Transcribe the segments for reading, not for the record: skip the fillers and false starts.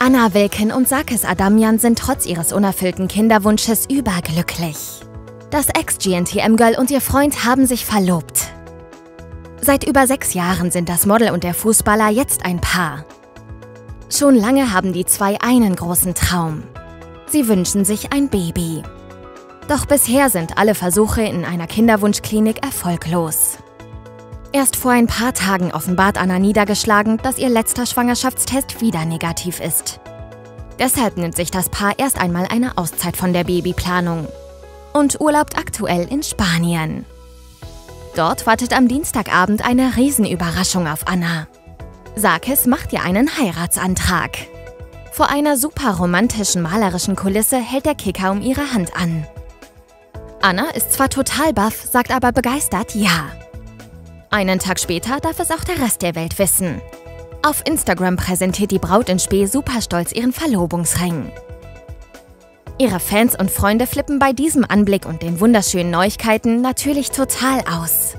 Anna Wilken und Sargis Adamyan sind trotz ihres unerfüllten Kinderwunsches überglücklich. Das Ex-GNTM-Girl und ihr Freund haben sich verlobt. Seit über 6 Jahren sind das Model und der Fußballer jetzt ein Paar. Schon lange haben die zwei einen großen Traum. Sie wünschen sich ein Baby. Doch bisher sind alle Versuche in einer Kinderwunschklinik erfolglos. Erst vor ein paar Tagen offenbart Anna niedergeschlagen, dass ihr letzter Schwangerschaftstest wieder negativ ist. Deshalb nimmt sich das Paar erst einmal eine Auszeit von der Babyplanung und urlaubt aktuell in Spanien. Dort wartet am Dienstagabend eine Riesenüberraschung auf Anna. Sargis macht ihr einen Heiratsantrag. Vor einer super romantischen, malerischen Kulisse hält der Kicker um ihre Hand an. Anna ist zwar total baff, sagt aber begeistert ja. Einen Tag später darf es auch der Rest der Welt wissen. Auf Instagram präsentiert die Braut in Spee super stolz ihren Verlobungsring. Ihre Fans und Freunde flippen bei diesem Anblick und den wunderschönen Neuigkeiten natürlich total aus.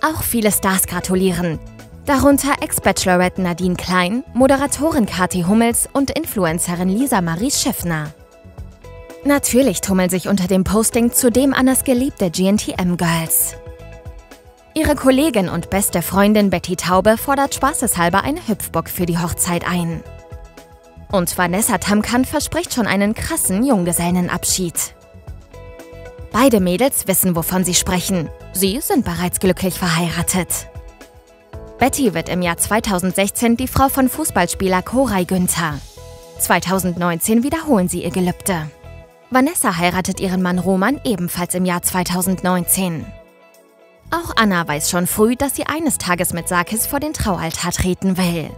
Auch viele Stars gratulieren, darunter Ex-Bachelorette Nadine Klein, Moderatorin Kathi Hummels und Influencerin Lisa Marie Schiffner. Natürlich tummeln sich unter dem Posting zudem Annas geliebte GNTM-Girls. Ihre Kollegin und beste Freundin Betty Taube fordert spaßeshalber einen Hüpfbock für die Hochzeit ein. Und Vanessa Tamkan verspricht schon einen krassen Junggesellenabschied. Beide Mädels wissen, wovon sie sprechen. Sie sind bereits glücklich verheiratet. Betty wird im Jahr 2016 die Frau von Fußballspieler Koray Günther. 2019 wiederholen sie ihr Gelübde. Vanessa heiratet ihren Mann Roman ebenfalls im Jahr 2019. Auch Anna weiß schon früh, dass sie eines Tages mit Sargis vor den Traualtar treten will.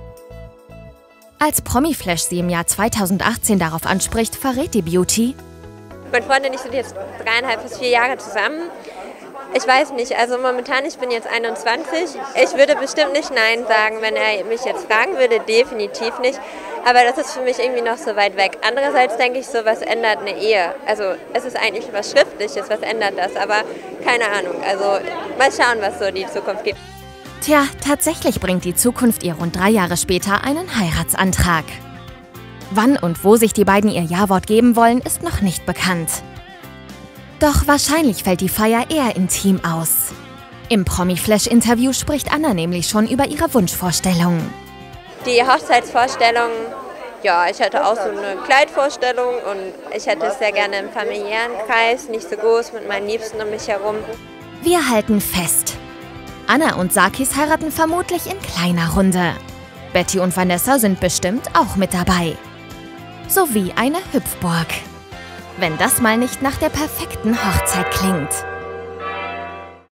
Als Promiflash sie im Jahr 2018 darauf anspricht, verrät die Beauty: Mein Freund und ich sind jetzt 3,5 bis 4 Jahre zusammen. Ich weiß nicht, also momentan, ich bin jetzt 21. Ich würde bestimmt nicht Nein sagen, wenn er mich jetzt fragen würde, definitiv nicht. Aber das ist für mich irgendwie noch so weit weg. Andererseits denke ich, so was ändert eine Ehe. Also es ist eigentlich was Schriftliches, was ändert das, aber keine Ahnung. Also mal schauen, was so die Zukunft gibt. Tja, tatsächlich bringt die Zukunft ihr rund 3 Jahre später einen Heiratsantrag. Wann und wo sich die beiden ihr Ja-Wort geben wollen, ist noch nicht bekannt. Doch wahrscheinlich fällt die Feier eher intim aus. Im Promi-Flash-Interview spricht Anna nämlich schon über ihre Wunschvorstellungen. Die Hochzeitsvorstellung, ja, ich hatte auch so eine Kleidvorstellung und ich hätte es sehr gerne im familiären Kreis, nicht so groß, mit meinen Liebsten um mich herum. Wir halten fest: Anna und Sargis heiraten vermutlich in kleiner Runde. Betty und Vanessa sind bestimmt auch mit dabei. Sowie eine Hüpfburg. Wenn das mal nicht nach der perfekten Hochzeit klingt.